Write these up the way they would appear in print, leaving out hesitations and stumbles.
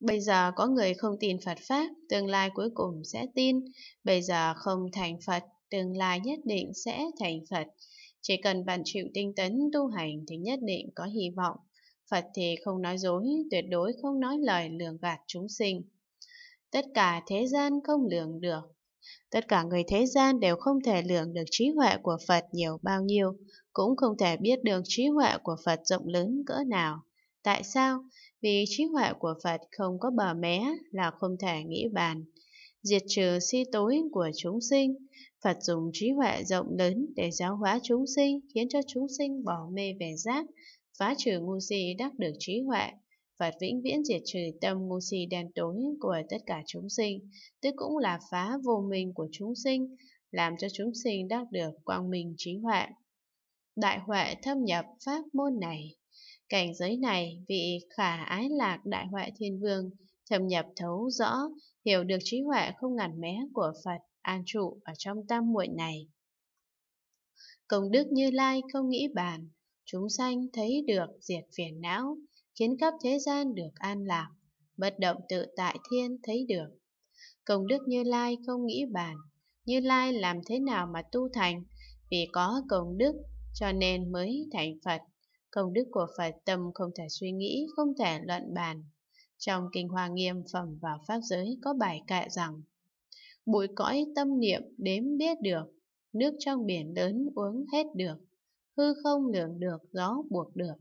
Bây giờ có người không tin Phật Pháp, tương lai cuối cùng sẽ tin. Bây giờ không thành Phật, tương lai nhất định sẽ thành Phật. Chỉ cần bạn chịu tinh tấn tu hành thì nhất định có hy vọng. Phật thì không nói dối, tuyệt đối không nói lời lường gạt chúng sinh. Tất cả thế gian không lường được. Tất cả người thế gian đều không thể lường được trí huệ của Phật nhiều bao nhiêu, cũng không thể biết được trí huệ của Phật rộng lớn cỡ nào. Tại sao? Vì trí huệ của Phật không có bờ mé, là không thể nghĩ bàn. Diệt trừ si tối của chúng sinh, Phật dùng trí huệ rộng lớn để giáo hóa chúng sinh, khiến cho chúng sinh bỏ mê về giác, phá trừ ngu si đắc được trí huệ. Phật vĩnh viễn diệt trừ tâm ngu si đen tối của tất cả chúng sinh, tức cũng là phá vô minh của chúng sinh, làm cho chúng sinh đắc được quang minh trí huệ. Đại huệ thâm nhập pháp môn này, cảnh giới này vị khả ái lạc đại huệ thiên vương thâm nhập thấu rõ, hiểu được trí huệ không ngàn mé của Phật, an trụ ở trong tam muội này. Công đức Như Lai không nghĩ bàn, chúng sanh thấy được diệt phiền não, khiến khắp thế gian được an lạc, bất động tự tại thiên thấy được. Công đức Như Lai không nghĩ bàn, Như Lai làm thế nào mà tu thành? Vì có công đức cho nên mới thành Phật. Công đức của Phật tâm không thể suy nghĩ, không thể luận bàn. Trong Kinh Hoa Nghiêm Phẩm vào Pháp Giới có bài kệ rằng: bụi cõi tâm niệm đếm biết được, nước trong biển lớn uống hết được, hư không lường được, gió buộc được,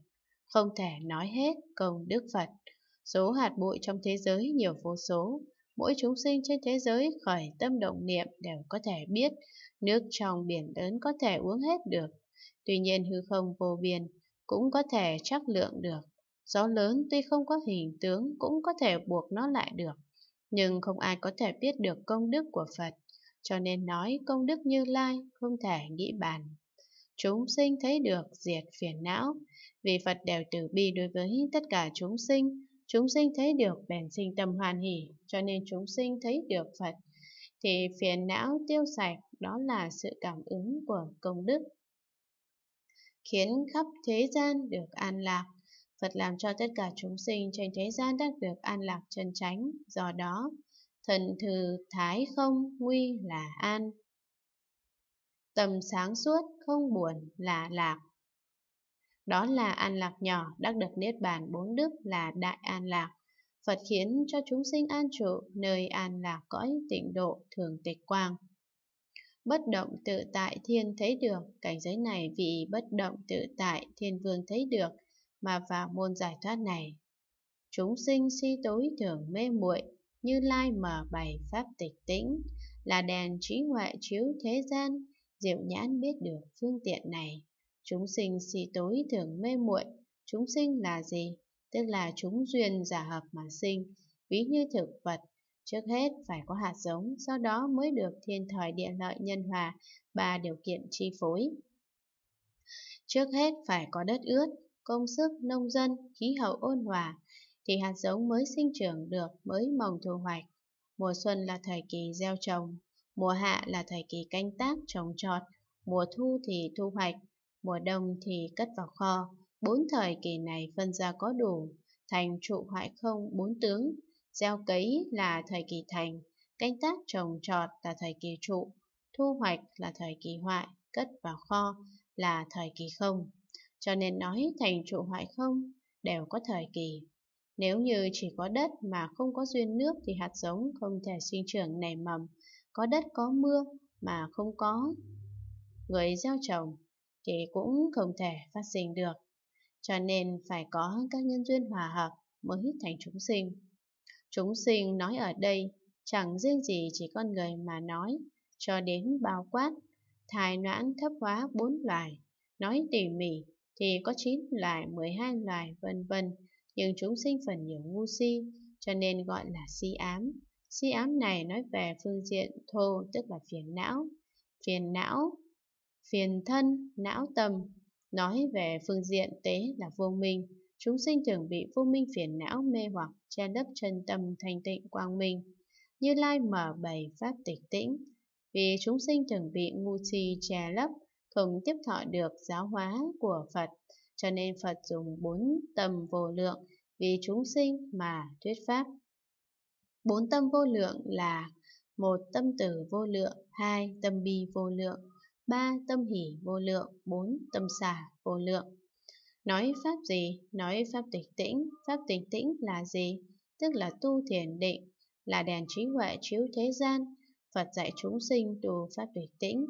không thể nói hết công đức Phật. Số hạt bụi trong thế giới nhiều vô số, mỗi chúng sinh trên thế giới khởi tâm động niệm đều có thể biết, nước trong biển lớn có thể uống hết được. Tuy nhiên hư không vô biên cũng có thể trắc lượng được. Gió lớn tuy không có hình tướng cũng có thể buộc nó lại được. Nhưng không ai có thể biết được công đức của Phật, cho nên nói công đức Như Lai không thể nghĩ bàn. Chúng sinh thấy được diệt phiền não, vì Phật đều từ bi đối với tất cả chúng sinh. Chúng sinh thấy được bèn sinh tâm hoan hỷ, cho nên chúng sinh thấy được Phật thì phiền não tiêu sạch. Đó là sự cảm ứng của công đức, khiến khắp thế gian được an lạc. Phật làm cho tất cả chúng sinh trên thế gian đắc được an lạc chân chánh. Do đó, thần thừ thái không nguy là an, tâm sáng suốt không buồn là lạc. Đó là an lạc nhỏ, đắc được niết bàn bốn đức là đại an lạc. Phật khiến cho chúng sinh an trụ nơi an lạc cõi tịnh độ thường tịch quang. Bất động tự tại thiên thấy được, cảnh giới này vị bất động tự tại thiên vương thấy được. Mà vào môn giải thoát này, chúng sinh si tối thường mê muội, Như Lai mở bày pháp tịch tĩnh, là đèn trí huệ chiếu thế gian, diệu nhãn biết được phương tiện này. Chúng sinh si tối thường mê muội, chúng sinh là gì? Tức là chúng duyên giả hợp mà sinh, ví như thực vật, trước hết phải có hạt giống, sau đó mới được thiên thời địa lợi nhân hòa, ba điều kiện chi phối. Trước hết phải có đất ướt, công sức, nông dân, khí hậu ôn hòa, thì hạt giống mới sinh trưởng được, mới mồng thu hoạch. Mùa xuân là thời kỳ gieo trồng, mùa hạ là thời kỳ canh tác, trồng trọt, mùa thu thì thu hoạch, mùa đông thì cất vào kho. Bốn thời kỳ này phân ra có đủ, thành trụ hoại không bốn tướng. Gieo cấy là thời kỳ thành, canh tác trồng trọt là thời kỳ trụ, thu hoạch là thời kỳ hoại, cất vào kho là thời kỳ không. Cho nên nói thành trụ hoại không đều có thời kỳ. Nếu như chỉ có đất mà không có duyên nước thì hạt giống không thể sinh trưởng nảy mầm. Có đất có mưa mà không có người gieo trồng thì cũng không thể phát sinh được. Cho nên phải có các nhân duyên hòa hợp mới thành chúng sinh. Chúng sinh nói ở đây chẳng riêng gì chỉ con người mà nói, cho đến bao quát thai noãn thấp hóa 4 loài, nói tỉ mỉ thì có 9 loài, 12 loài, vân vân. Nhưng chúng sinh phần nhiều ngu si, cho nên gọi là si ám. Si ám này nói về phương diện thô, tức là phiền não, phiền thân, não tâm. Nói về phương diện tế là vô minh. Chúng sinh thường bị vô minh phiền não mê hoặc, che lấp chân tâm thanh tịnh quang minh. Như Lai mở bày pháp tịch tĩnh, vì chúng sinh thường bị ngu si che lấp, không tiếp thọ được giáo hóa của Phật, cho nên Phật dùng 4 tầm vô lượng vì chúng sinh mà thuyết pháp. Bốn tâm vô lượng là: một, tâm từ vô lượng; hai, tâm bi vô lượng; ba, tâm hỷ vô lượng; bốn, tâm xả vô lượng. Nói pháp gì? Nói pháp tịch tĩnh. Pháp tịch tĩnh là gì? Tức là tu thiền định, là đèn trí huệ chiếu thế gian. Phật dạy chúng sinh tu pháp tịch tĩnh.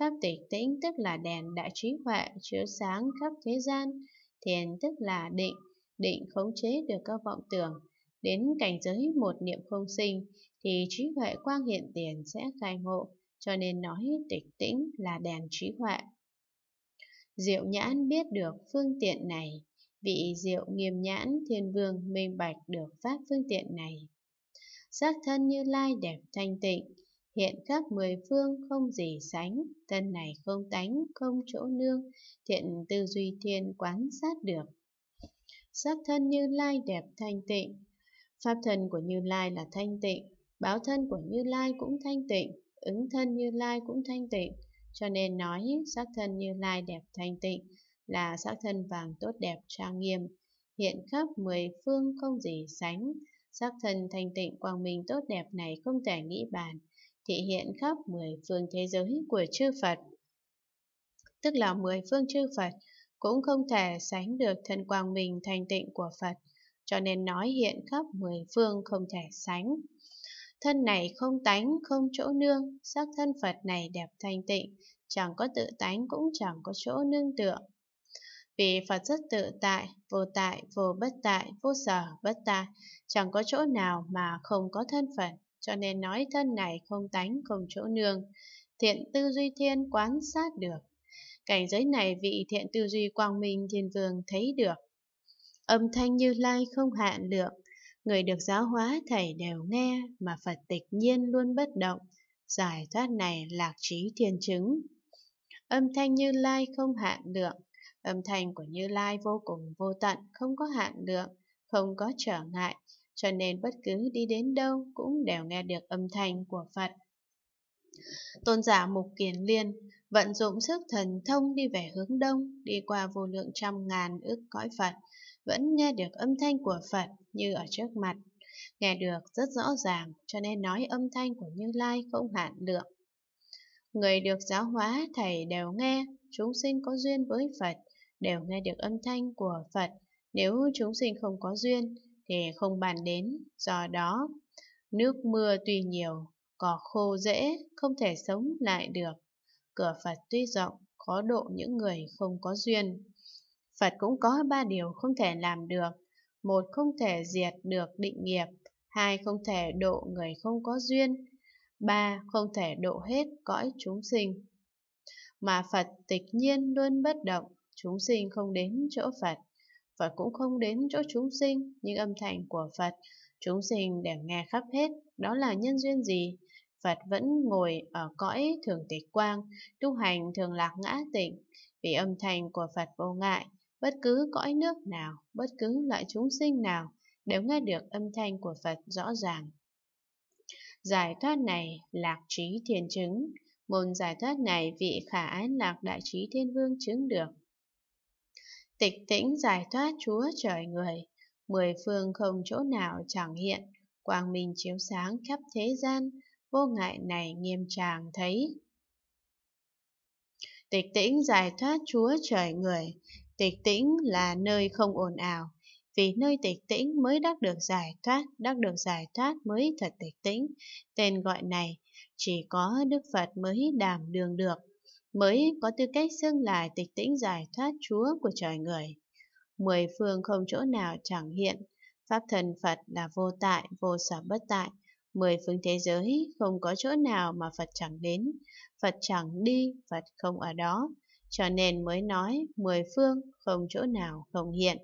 Pháp tịch tĩnh tức là đèn đại trí huệ chiếu sáng khắp thế gian. Thiền tức là định, định khống chế được các vọng tưởng. Đến cảnh giới một niệm không sinh thì trí huệ quang hiện tiền sẽ khai ngộ, cho nên nói tịch tĩnh là đèn trí huệ. Diệu nhãn biết được phương tiện này, vị diệu nghiêm nhãn thiên vương minh bạch được pháp phương tiện này. Sắc thân Như Lai đẹp thanh tịnh, hiện khắp mười phương không gì sánh, thân này không tánh, không chỗ nương, thiện tư duy thiên quán sát được. Sắc thân Như Lai đẹp thanh tịnh. Pháp thân của Như Lai là thanh tịnh, báo thân của Như Lai cũng thanh tịnh, ứng thân Như Lai cũng thanh tịnh. Cho nên nói sắc thân Như Lai đẹp thanh tịnh là sắc thân vàng tốt đẹp trang nghiêm, hiện khắp mười phương không gì sánh. Sắc thân thanh tịnh quang minh tốt đẹp này không thể nghĩ bàn, thị hiện khắp mười phương thế giới của chư Phật. Tức là mười phương chư Phật cũng không thể sánh được thân quang minh thanh tịnh của Phật, cho nên nói hiện khắp mười phương không thể sánh. Thân này không tánh, không chỗ nương, sắc thân Phật này đẹp thanh tịnh, chẳng có tự tánh cũng chẳng có chỗ nương tựa. Vì Phật rất tự tại, vô bất tại, vô sở, bất tại, chẳng có chỗ nào mà không có thân Phật, cho nên nói thân này không tánh, không chỗ nương, thiện tư duy thiên quán sát được. Cảnh giới này vị thiện tư duy quang minh thiên vương thấy được. Âm thanh Như Lai không hạn lượng, người được giáo hóa thầy đều nghe, mà Phật tịch nhiên luôn bất động, giải thoát này lạc trí thiên chứng. Âm thanh Như Lai không hạn lượng, âm thanh của Như Lai vô cùng vô tận, không có hạn lượng, không có trở ngại, cho nên bất cứ đi đến đâu cũng đều nghe được âm thanh của Phật. Tôn giả Mục Kiền Liên vận dụng sức thần thông đi về hướng đông, đi qua vô lượng trăm ngàn ức cõi Phật, vẫn nghe được âm thanh của Phật như ở trước mặt, nghe được rất rõ ràng, cho nên nói âm thanh của Như Lai không hạn lượng. Người được giáo hóa thầy đều nghe, chúng sinh có duyên với Phật đều nghe được âm thanh của Phật, nếu chúng sinh không có duyên thì không bàn đến. Do đó, nước mưa tuy nhiều, cỏ khô dễ, không thể sống lại được. Cửa Phật tuy rộng, khó độ những người không có duyên. Phật cũng có ba điều không thể làm được. Một, không thể diệt được định nghiệp. Hai, không thể độ người không có duyên. Ba, không thể độ hết cõi chúng sinh. Mà Phật tịch nhiên luôn bất động, chúng sinh không đến chỗ Phật, Phật cũng không đến chỗ chúng sinh, nhưng âm thanh của Phật chúng sinh đều nghe khắp hết. Đó là nhân duyên gì? Phật vẫn ngồi ở cõi thường tịch quang, tu hành thường lạc ngã tịnh. Vì âm thanh của Phật vô ngại, bất cứ cõi nước nào, bất cứ loại chúng sinh nào đều nghe được âm thanh của Phật rõ ràng. Giải thoát này lạc trí thiền chứng. Môn giải thoát này vị Khả Án Lạc Đại Trí Thiên Vương chứng được. Tịch tĩnh giải thoát Chúa trời người, mười phương không chỗ nào chẳng hiện, quang minh chiếu sáng khắp thế gian, vô ngại này nghiêm tràng thấy. Tịch tĩnh giải thoát Chúa trời người. Tịch tĩnh là nơi không ồn ào, vì nơi tịch tĩnh mới đắc được giải thoát, đắc được giải thoát mới thật tịch tĩnh. Tên gọi này chỉ có Đức Phật mới đảm đương được, mới có tư cách xưng là tịch tĩnh giải thoát Chúa của trời người. Mười phương không chỗ nào chẳng hiện, pháp thân Phật là vô tại, vô sở bất tại. Mười phương thế giới không có chỗ nào mà Phật chẳng đến, Phật chẳng đi, Phật không ở đó, cho nên mới nói mười phương không chỗ nào không hiện.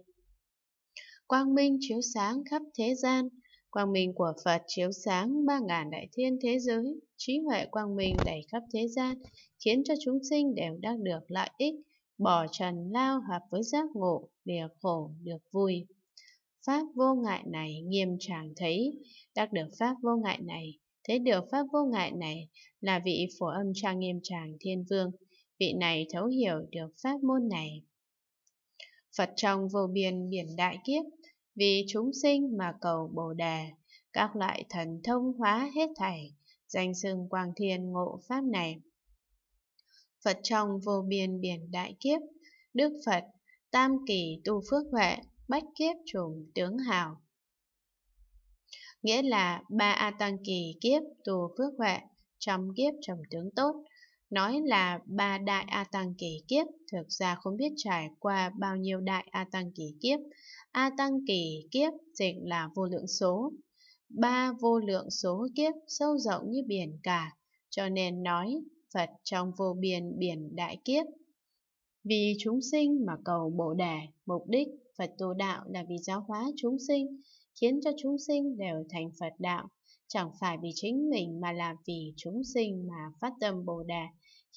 Quang minh chiếu sáng khắp thế gian, quang minh của Phật chiếu sáng 3.000 đại thiên thế giới, trí huệ quang minh đầy khắp thế gian, khiến cho chúng sinh đều đạt được lợi ích, bỏ trần lao hợp với giác ngộ, lìa khổ được vui. Pháp vô ngại này nghiêm tràng thấy, đắc được pháp vô ngại này, thấy được pháp vô ngại này là vị Phổ Âm Trang Nghiêm Tràng Thiên Vương, vị này thấu hiểu được pháp môn này. Phật trong vô biên biển đại kiếp, vì chúng sinh mà cầu Bồ Đề, các loại thần thông hóa hết thảy, danh xưng Quang Thiên ngộ pháp này. Phật trong vô biên biển đại kiếp, Đức Phật tam kỳ tu phước huệ, bách kiếp trùng tướng hào. Nghĩa là ba A Tăng kỳ kiếp tu phước huệ, trăm kiếp trồng tướng tốt. Nói là ba đại A Tăng kỳ kiếp, thực ra không biết trải qua bao nhiêu đại A Tăng kỳ kiếp. A Tăng kỳ kiếp dịch là vô lượng số. Ba vô lượng số kiếp sâu rộng như biển cả, cho nên nói Phật trong vô biên biển đại kiếp. Vì chúng sinh mà cầu Bồ Đề, mục đích Phật tu đạo là vì giáo hóa chúng sinh, khiến cho chúng sinh đều thành Phật đạo. Chẳng phải vì chính mình mà là vì chúng sinh mà phát tâm Bồ Đề,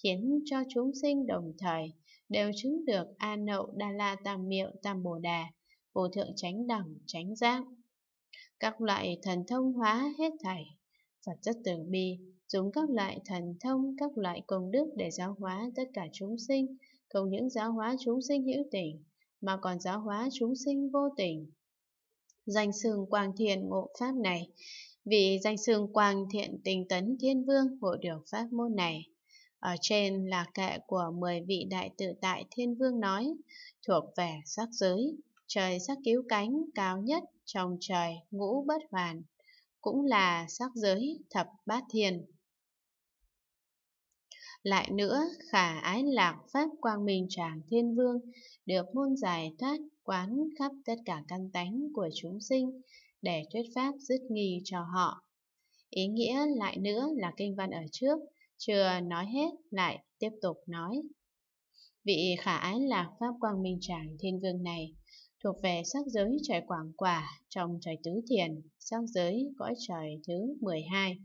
khiến cho chúng sinh đồng thời đều chứng được A Nậu Đa La Tam Miệu Tam Bồ Đề, vô thượng chánh đẳng chánh giác. Các loại thần thông hóa hết thảy, Phật rất từ bi, dùng các loại thần thông, các loại công đức để giáo hóa tất cả chúng sinh, không những giáo hóa chúng sinh hữu tình mà còn giáo hóa chúng sinh vô tình. Danh xưng Quang Thiên ngộ pháp này, vì danh xưng Quang Thiện Tinh Tấn Thiên Vương hộ điều pháp môn này. Ở trên là kệ của 10 vị đại tự tại Thiên Vương nói, thuộc về sắc giới, trời sắc cứu cánh cao nhất trong trời ngũ bất hoàn, cũng là sắc giới thập bát thiên. Lại nữa, Khả Ái Lạc Pháp Quang Minh Tràng Thiên Vương được môn giải thoát quán khắp tất cả căn tánh của chúng sinh, để thuyết pháp dứt nghi cho họ. Ý nghĩa lại nữa là kinh văn ở trước chưa nói hết, lại tiếp tục nói. Vị Khả Ái Lạc Pháp Quang Minh Tràng Thiên Vương này thuộc về sắc giới trời Quảng Quả trong trời Tứ Thiền, sắc giới cõi trời thứ 12.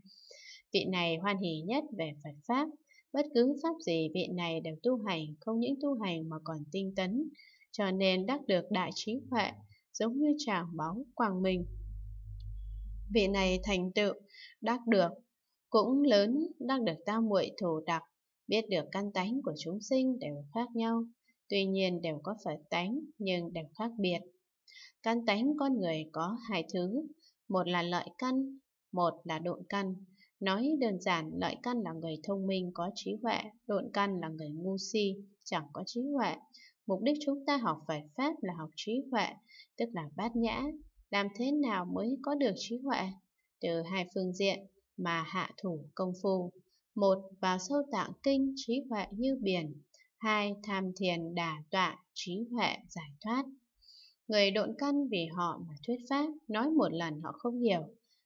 Vị này hoan hỷ nhất về Phật pháp, bất cứ pháp gì vị này đều tu hành, không những tu hành mà còn tinh tấn, cho nên đắc được đại trí huệ, giống như tràng bóng quang minh. Vị này thành tựu đắc được cũng lớn, đắc được tam muội thủ đặc, biết được căn tánh của chúng sinh đều khác nhau, tuy nhiên đều có Phật tánh nhưng đều khác biệt. Căn tánh con người có hai thứ, một là lợi căn, một là độn căn. Nói đơn giản, lợi căn là người thông minh có trí huệ, độn căn là người ngu si chẳng có trí huệ. Mục đích chúng ta học Phật pháp là học trí huệ, tức là bát nhã. Làm thế nào mới có được trí huệ? Từ hai phương diện mà hạ thủ công phu. Một, vào sâu tạng kinh, trí huệ như biển. Hai, tham thiền đả tọa, trí huệ giải thoát. Người độn căn vì họ mà thuyết pháp, nói một lần họ không hiểu,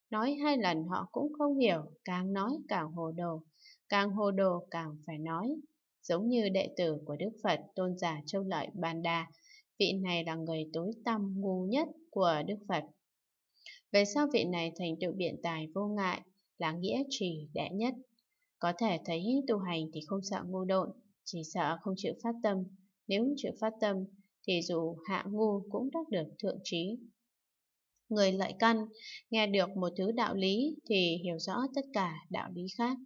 nói hai lần họ cũng không hiểu, càng nói càng hồ đồ, càng hồ đồ càng phải nói. Giống như đệ tử của Đức Phật Tôn giả Châu Lợi Bàn Đà, vị này là người tối tăm ngu nhất của Đức Phật. Về sau vị này thành tựu biện tài vô ngại, là nghĩa trì đệ nhất. Có thể thấy tu hành thì không sợ ngu độn, chỉ sợ không chịu phát tâm. Nếu chịu phát tâm thì dù hạ ngu cũng đắc được thượng trí. Người lợi căn nghe được một thứ đạo lý thì hiểu rõ tất cả đạo lý khác.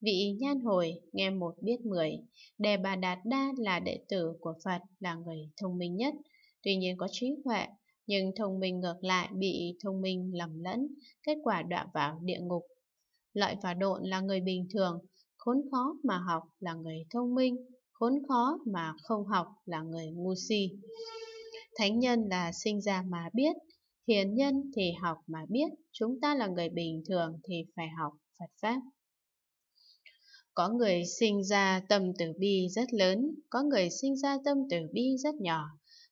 Vị Nhan Hồi nghe một biết 10. Đề Bà Đạt Đa là đệ tử của Phật, là người thông minh nhất, tuy nhiên có trí huệ, nhưng thông minh ngược lại bị thông minh lầm lẫn, kết quả đọa vào địa ngục. Lợi và độn là người bình thường, khốn khó mà học là người thông minh, khốn khó mà không học là người ngu si. Thánh nhân là sinh ra mà biết, hiền nhân thì học mà biết, chúng ta là người bình thường thì phải học Phật pháp. Có người sinh ra tâm từ bi rất lớn, có người sinh ra tâm từ bi rất nhỏ,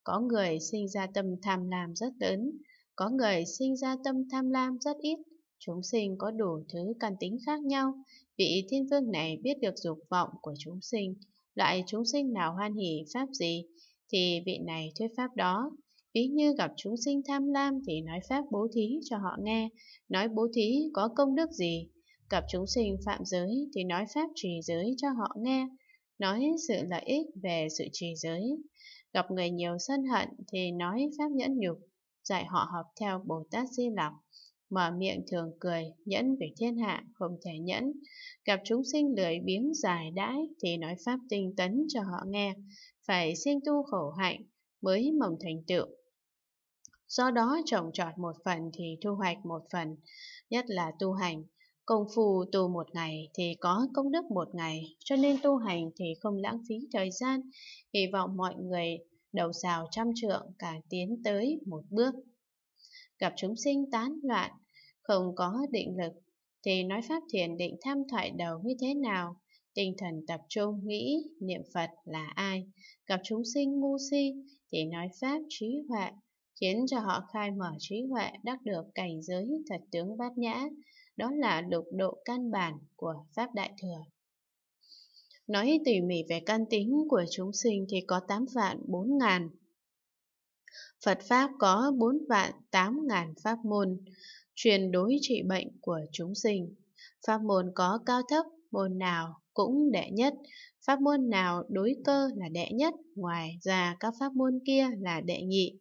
có người sinh ra tâm tham lam rất lớn, có người sinh ra tâm tham lam rất ít. Chúng sinh có đủ thứ căn tính khác nhau. Vị Thiên Vương này biết được dục vọng của chúng sinh, loại chúng sinh nào hoan hỷ pháp gì thì vị này thuyết pháp đó. Ví như gặp chúng sinh tham lam thì nói pháp bố thí cho họ nghe, nói bố thí có công đức gì. Gặp chúng sinh phạm giới thì nói pháp trì giới cho họ nghe, nói sự lợi ích về sự trì giới. Gặp người nhiều sân hận thì nói pháp nhẫn nhục, dạy họ học theo Bồ Tát Di Lặc. Mở miệng thường cười, nhẫn về thiên hạ, không thể nhẫn. Gặp chúng sinh lười biếng giải đãi thì nói pháp tinh tấn cho họ nghe, phải siêng tu khổ hạnh mới mong thành tựu. do đó trồng trọt một phần thì thu hoạch một phần, nhất là tu hành. Công phu tu một ngày thì có công đức một ngày, cho nên tu hành thì không lãng phí thời gian. Hy vọng mọi người đầu xào trăm trượng càng tiến tới một bước. Gặp chúng sinh tán loạn, không có định lực, thì nói pháp thiền định tham thoại đầu như thế nào? Tinh thần tập trung nghĩ niệm Phật là ai? Gặp chúng sinh ngu si thì nói pháp trí huệ, khiến cho họ khai mở trí huệ, đắc được cảnh giới thật tướng bát nhã. Đó là lục độ căn bản của Pháp Đại Thừa. Nói tỉ mỉ về căn tính của chúng sinh thì có 8 vạn 4 ngàn. Phật Pháp có 4 vạn 8 ngàn pháp môn, truyền đối trị bệnh của chúng sinh. Pháp môn có cao thấp, môn nào cũng đệ nhất. Pháp môn nào đối cơ là đệ nhất, ngoài ra các pháp môn kia là đệ nhị.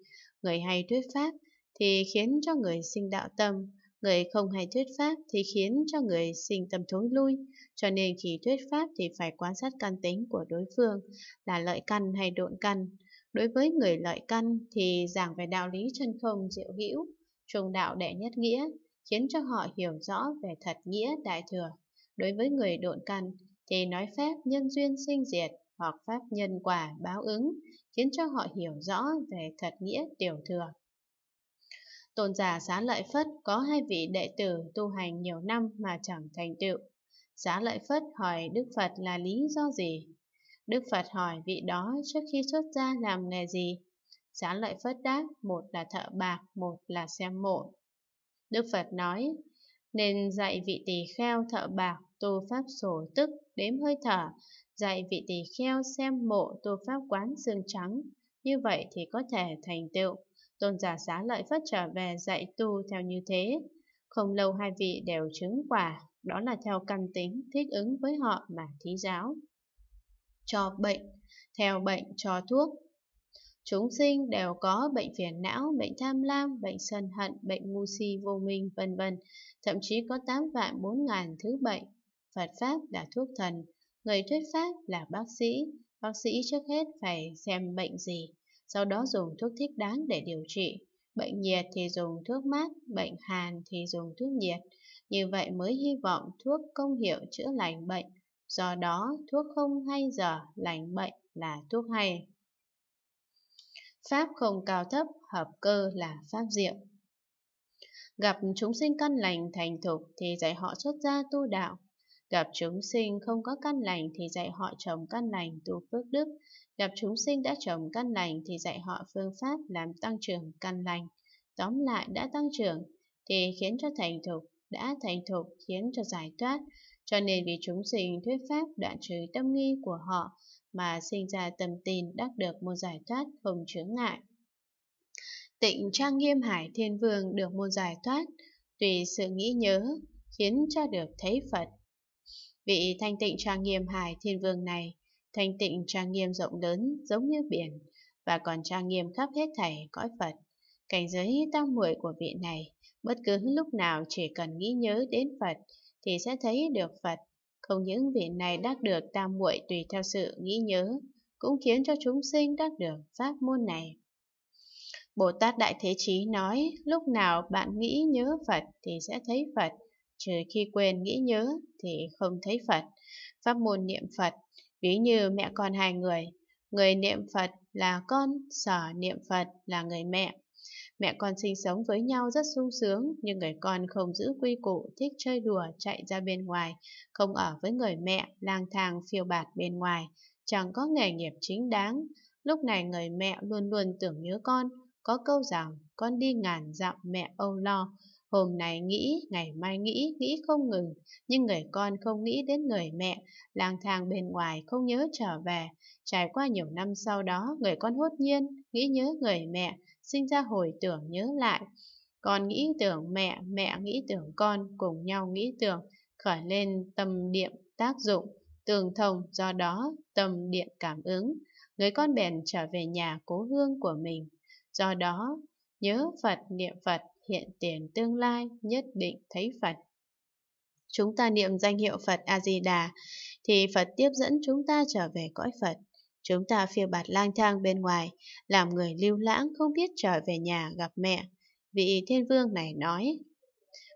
Người hay thuyết Pháp thì khiến cho người sinh đạo tâm, người không hay thuyết Pháp thì khiến cho người sinh tâm thối lui. Cho nên khi thuyết Pháp thì phải quan sát căn tính của đối phương, là lợi căn hay độn căn. Đối với người lợi căn thì giảng về đạo lý chân không diệu hữu, trung đạo đệ nhất nghĩa, khiến cho họ hiểu rõ về thật nghĩa Đại Thừa. Đối với người độn căn thì nói Pháp nhân duyên sinh diệt hoặc Pháp nhân quả báo ứng, khiến cho họ hiểu rõ về thật nghĩa Tiểu Thừa. Tôn giả Xá Lợi Phất có 2 vị đệ tử tu hành nhiều năm mà chẳng thành tựu. Xá Lợi Phất hỏi Đức Phật là lý do gì? Đức Phật hỏi vị đó trước khi xuất gia làm nghề gì? Xá Lợi Phất đáp, một là thợ bạc, một là xem mộ. Đức Phật nói, nên dạy vị tỳ kheo thợ bạc tu pháp sổ tức, đếm hơi thở, dạy vị tỳ kheo xem mộ tu pháp quán xương trắng, như vậy thì có thể thành tựu. Tôn giả Xá Lợi Phất trở về dạy tu theo như thế. Không lâu 2 vị đều chứng quả, đó là theo căn tính thích ứng với họ mà thí giáo. Cho bệnh, theo bệnh cho thuốc. Chúng sinh đều có bệnh phiền não, bệnh tham lam, bệnh sân hận, bệnh ngu si vô minh, vân vân. Thậm chí có 8 vạn 4 ngàn thứ bệnh. Phật Pháp là thuốc thần, người thuyết Pháp là bác sĩ. Bác sĩ trước hết phải xem bệnh gì, sau đó dùng thuốc thích đáng để điều trị. Bệnh nhiệt thì dùng thuốc mát, bệnh hàn thì dùng thuốc nhiệt. Như vậy mới hy vọng thuốc công hiệu chữa lành bệnh. Do đó, thuốc không hay giờ lành bệnh là thuốc hay. Pháp không cao thấp, hợp cơ là pháp diệu. Gặp chúng sinh căn lành thành thục thì dạy họ xuất gia tu đạo. Gặp chúng sinh không có căn lành thì dạy họ trồng căn lành tu phước đức. Gặp chúng sinh đã trồng căn lành thì dạy họ phương pháp làm tăng trưởng căn lành. Tóm lại, đã tăng trưởng thì khiến cho thành thục, đã thành thục khiến cho giải thoát. Cho nên vì chúng sinh thuyết Pháp đoạn trừ tâm nghi của họ mà sinh ra tâm tin đắc được môn giải thoát không chướng ngại. Tịnh Trang Nghiêm Hải Thiên Vương được môn giải thoát tùy sự nghĩ nhớ, khiến cho được thấy Phật. Vị Thanh Tịnh Trang Nghiêm Hải Thiên Vương này thanh tịnh trang nghiêm rộng lớn giống như biển, và còn trang nghiêm khắp hết thảy cõi Phật. Cảnh giới tam muội của vị này, bất cứ lúc nào chỉ cần nghĩ nhớ đến Phật thì sẽ thấy được Phật. Không những vị này đắc được tam muội tùy theo sự nghĩ nhớ, cũng khiến cho chúng sinh đắc được pháp môn này. Bồ Tát Đại Thế Chí nói, lúc nào bạn nghĩ nhớ Phật thì sẽ thấy Phật, trừ khi quên nghĩ nhớ thì không thấy Phật. Pháp môn niệm Phật ví như mẹ con 2 người, người niệm Phật là con, sở niệm Phật là người mẹ. Mẹ con sinh sống với nhau rất sung sướng, nhưng người con không giữ quy củ, thích chơi đùa, chạy ra bên ngoài, không ở với người mẹ, lang thang phiêu bạt bên ngoài, chẳng có nghề nghiệp chính đáng. Lúc này người mẹ luôn luôn tưởng nhớ con, có câu rằng con đi 1000 dặm mẹ âu lo. Hôm nay nghĩ, ngày mai nghĩ không ngừng, nhưng người con không nghĩ đến người mẹ, lang thang bên ngoài không nhớ trở về. Trải qua nhiều năm sau đó, người con hốt nhiên nghĩ nhớ người mẹ, sinh ra hồi tưởng nhớ lại. Con nghĩ tưởng mẹ, mẹ nghĩ tưởng con, cùng nhau nghĩ tưởng, khởi lên tâm điện tác dụng, tương thông, do đó tâm điện cảm ứng. Người con bèn trở về nhà cố hương của mình, do đó nhớ Phật, niệm Phật, hiện tiền tương lai nhất định thấy Phật. Chúng ta niệm danh hiệu Phật A Di Đà thì Phật tiếp dẫn chúng ta trở về cõi Phật. Chúng ta phiêu bạt lang thang bên ngoài, làm người lưu lãng không biết trở về nhà gặp mẹ, vị thiên vương này nói.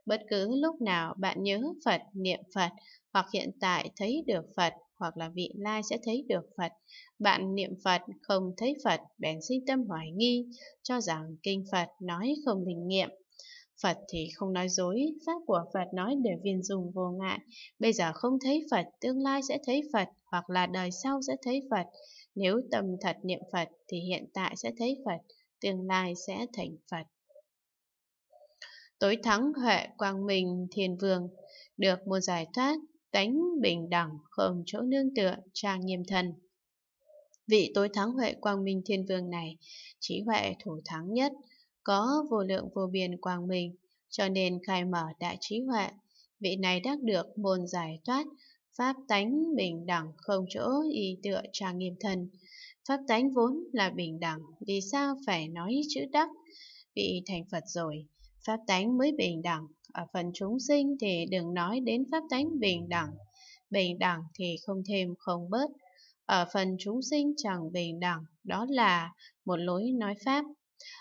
Bất cứ lúc nào bạn nhớ Phật, niệm Phật, hoặc hiện tại thấy được Phật, hoặc là vị lai sẽ thấy được Phật, bạn niệm Phật không thấy Phật, bèn sinh tâm hoài nghi, cho rằng kinh Phật nói không linh nghiệm. Phật thì không nói dối, pháp của Phật nói để viên dùng vô ngại. Bây giờ không thấy Phật, tương lai sẽ thấy Phật, hoặc là đời sau sẽ thấy Phật. Nếu tâm thật niệm Phật thì hiện tại sẽ thấy Phật, tương lai sẽ thành Phật. Tối thắng huệ quang minh thiên vương, được một giải thoát, tánh bình đẳng, không chỗ nương tựa, trang nghiêm thân. Vị tối thắng huệ quang minh thiên vương này, trí huệ thủ thắng nhất, có vô lượng vô biên quang minh, cho nên khai mở đại trí huệ. Vị này đắc được môn giải thoát, pháp tánh bình đẳng, không chỗ y tựa, trang nghiêm thân. Pháp tánh vốn là bình đẳng, vì sao phải nói chữ đắc? Vị thành Phật rồi, pháp tánh mới bình đẳng. Ở phần chúng sinh thì đừng nói đến pháp tánh bình đẳng thì không thêm không bớt. Ở phần chúng sinh chẳng bình đẳng, đó là một lối nói pháp.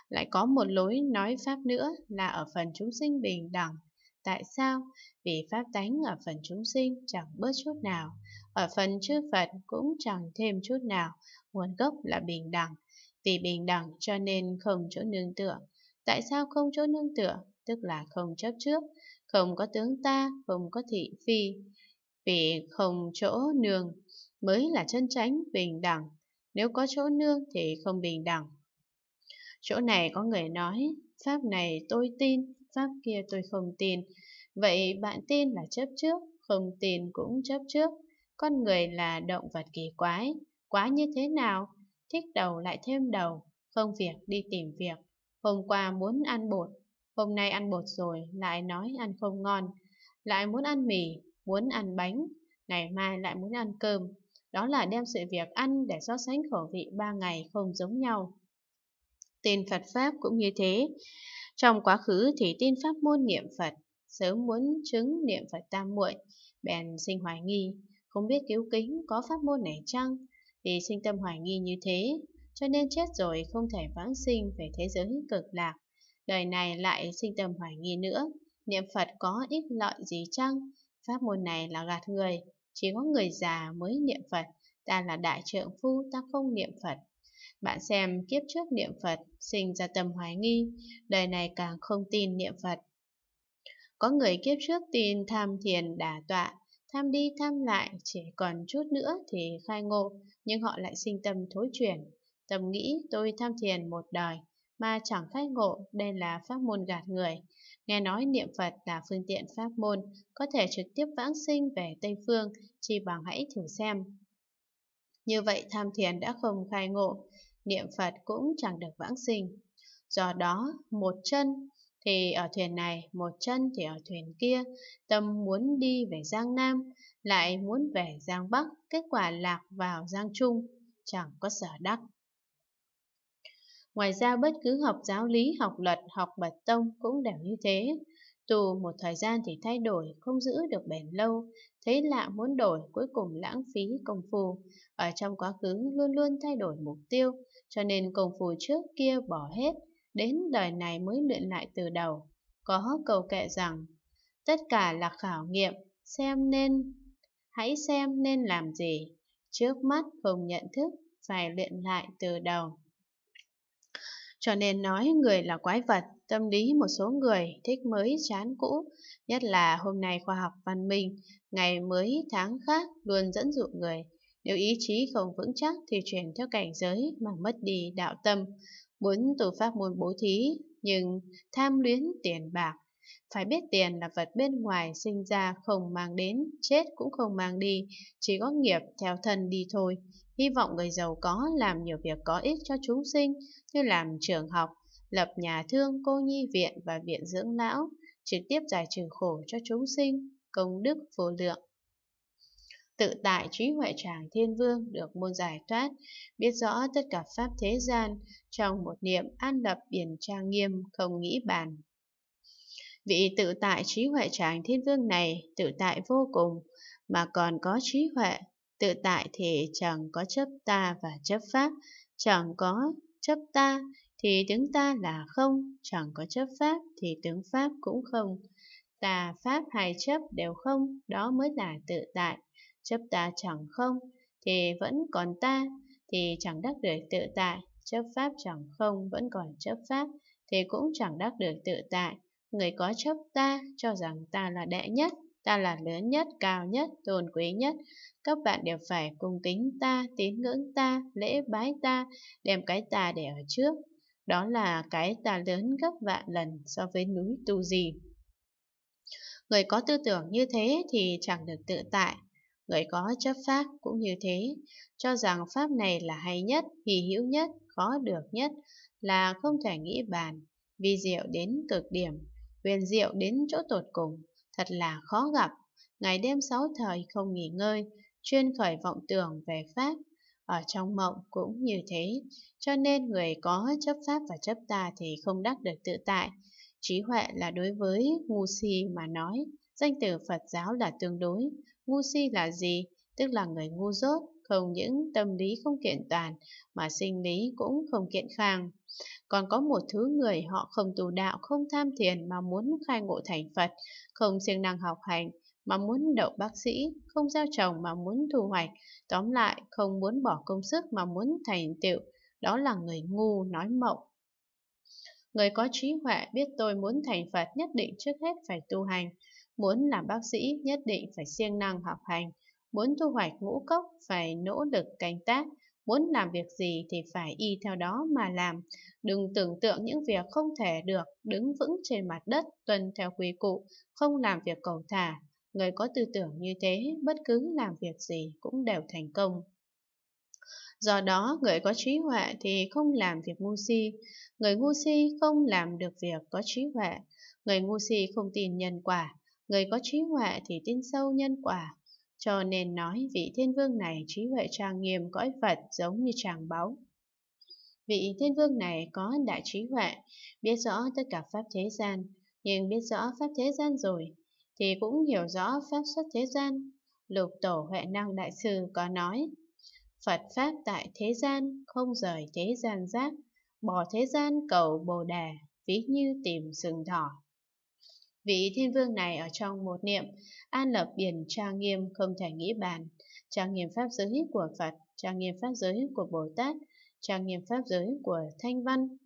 Lại có một lối nói pháp nữa là ở phần chúng sinh bình đẳng. Tại sao? Vì pháp tánh ở phần chúng sinh chẳng bớt chút nào, ở phần chư Phật cũng chẳng thêm chút nào, nguồn gốc là bình đẳng. Vì bình đẳng cho nên không chỗ nương tựa. Tại sao không chỗ nương tựa? Tức là không chấp trước, không có tướng ta, không có thị phi. Vì không chỗ nương mới là chân chánh bình đẳng. Nếu có chỗ nương thì không bình đẳng. Chỗ này có người nói, pháp này tôi tin, pháp kia tôi không tin. Vậy bạn tin là chấp trước, không tin cũng chấp trước. Con người là động vật kỳ quái, quá như thế nào? Thích đầu lại thêm đầu, không việc đi tìm việc. Hôm qua muốn ăn bột, hôm nay ăn bột rồi lại nói ăn không ngon. Lại muốn ăn mì, muốn ăn bánh, ngày mai lại muốn ăn cơm. Đó là đem sự việc ăn để so sánh khẩu vị 3 ngày không giống nhau. Tin Phật Pháp cũng như thế. Trong quá khứ thì tin Pháp môn niệm Phật, sớm muốn chứng niệm Phật tam muội, bèn sinh hoài nghi, không biết cứu kính có pháp môn này chăng? Vì sinh tâm hoài nghi như thế, cho nên chết rồi không thể vãng sinh về thế giới cực lạc. Đời này lại sinh tâm hoài nghi nữa, niệm Phật có ích lợi gì chăng? Pháp môn này là gạt người, chỉ có người già mới niệm Phật, ta là đại trượng phu ta không niệm Phật. Bạn xem kiếp trước niệm Phật, sinh ra tâm hoài nghi, đời này càng không tin niệm Phật. Có người kiếp trước tin tham thiền đả tọa, tham đi tham lại, chỉ còn chút nữa thì khai ngộ, nhưng họ lại sinh tâm thối chuyển. Tâm nghĩ tôi tham thiền một đời mà chẳng khai ngộ, đây là pháp môn gạt người. Nghe nói niệm Phật là phương tiện pháp môn, có thể trực tiếp vãng sinh về Tây Phương, chỉ bằng hãy thử xem. Như vậy tham thiền đã không khai ngộ, niệm Phật cũng chẳng được vãng sinh. Do đó, một chân thì ở thuyền này, một chân thì ở thuyền kia, tâm muốn đi về Giang Nam, lại muốn về Giang Bắc, kết quả lạc vào Giang Trung, chẳng có sở đắc. Ngoài ra bất cứ học giáo lý, học luật, học Mật Tông cũng đều như thế. Tù một thời gian thì thay đổi, không giữ được bền lâu, thấy lạ muốn đổi, cuối cùng lãng phí công phu. Ở trong quá khứ luôn luôn thay đổi mục tiêu, cho nên công phu trước kia bỏ hết, đến đời này mới luyện lại từ đầu. Có câu kệ rằng, tất cả là khảo nghiệm, hãy xem nên làm gì, trước mắt không nhận thức, phải luyện lại từ đầu. Cho nên nói người là quái vật, tâm lý một số người thích mới chán cũ, nhất là hôm nay khoa học văn minh, ngày mới tháng khác luôn dẫn dụ người. Nếu ý chí không vững chắc thì chuyển theo cảnh giới mà mất đi đạo tâm. Muốn tu pháp môn bố thí, nhưng tham luyến tiền bạc. Phải biết tiền là vật bên ngoài sinh ra không mang đến, chết cũng không mang đi, chỉ có nghiệp theo thân đi thôi. Hy vọng người giàu có làm nhiều việc có ích cho chúng sinh, như làm trường học, lập nhà thương, cô nhi viện và viện dưỡng lão, trực tiếp giải trừ khổ cho chúng sinh, công đức vô lượng. Tự tại trí huệ tràng thiên vương được môn giải thoát, biết rõ tất cả pháp thế gian, trong một niệm an lập biển trang nghiêm, không nghĩ bàn. Vị tự tại trí huệ tràng thiên vương này tự tại vô cùng, mà còn có trí huệ, Tự tại thì chẳng có chấp ta và chấp pháp, chẳng có chấp ta thì tướng ta là không, chẳng có chấp pháp thì tướng pháp cũng không. Ta pháp hay chấp đều không, đó mới là tự tại. Chấp ta chẳng không thì vẫn còn ta, thì chẳng đắc được tự tại. Chấp pháp chẳng không vẫn còn chấp pháp, thì cũng chẳng đắc được tự tại. Người có chấp ta cho rằng ta là đệ nhất, ta là lớn nhất, cao nhất, tôn quý nhất. Các bạn đều phải cung kính ta, tín ngưỡng ta, lễ bái ta, đem cái ta để ở trước. Đó là cái ta lớn gấp vạn lần so với núi Tu Di. Người có tư tưởng như thế thì chẳng được tự tại. Người có chấp pháp cũng như thế, cho rằng pháp này là hay nhất, hy hữu nhất, khó được nhất, là không thể nghĩ bàn, vi diệu đến cực điểm, huyền diệu đến chỗ tột cùng, thật là khó gặp. Ngày đêm sáu thời không nghỉ ngơi, chuyên khởi vọng tưởng về pháp, ở trong mộng cũng như thế. Cho nên người có chấp pháp và chấp ta thì không đắc được tự tại. Trí huệ là đối với ngu si mà nói, danh từ Phật giáo là tương đối. Ngu si là gì? Tức là người ngu dốt, không những tâm lý không kiện toàn mà sinh lý cũng không kiện khang. Còn có một thứ người họ không tu đạo, không tham thiền mà muốn khai ngộ thành Phật, không siêng năng học hành mà muốn đậu bác sĩ, không gieo trồng mà muốn thu hoạch, tóm lại không muốn bỏ công sức mà muốn thành tựu, đó là người ngu nói mộng. Người có trí huệ biết tôi muốn thành Phật nhất định trước hết phải tu hành, muốn làm bác sĩ nhất định phải siêng năng học hành, muốn thu hoạch ngũ cốc phải nỗ lực canh tác, muốn làm việc gì thì phải y theo đó mà làm. Đừng tưởng tượng những việc không thể được, đứng vững trên mặt đất, tuân theo quy củ, không làm việc cầu thả. Người có tư tưởng như thế, bất cứ làm việc gì cũng đều thành công. Do đó, người có trí huệ thì không làm việc ngu si. Người ngu si không làm được việc có trí huệ. Người ngu si không tin nhân quả. Người có trí huệ thì tin sâu nhân quả. Cho nên nói vị thiên vương này trí huệ trang nghiêm cõi Phật giống như tràng báu. Vị thiên vương này có đại trí huệ, biết rõ tất cả pháp thế gian. Nhưng biết rõ pháp thế gian rồi thì cũng hiểu rõ pháp xuất thế gian. Lục Tổ Huệ Năng Đại Sư có nói: Phật pháp tại thế gian, không rời thế gian giác, bỏ thế gian cầu Bồ Đề, ví như tìm sừng thỏ. Vị thiên vương này ở trong một niệm an lập biển trang nghiêm không thể nghĩ bàn, trang nghiêm pháp giới của Phật, trang nghiêm pháp giới của Bồ Tát, trang nghiêm pháp giới của Thanh Văn,